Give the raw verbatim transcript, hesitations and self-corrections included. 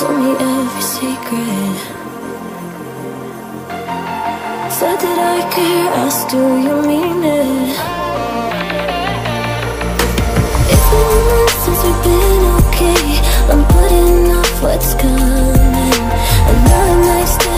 told me every secret. Said that I care, asked do you mean it? It's been a month since we've been okay. I'm putting off what's coming. Another night's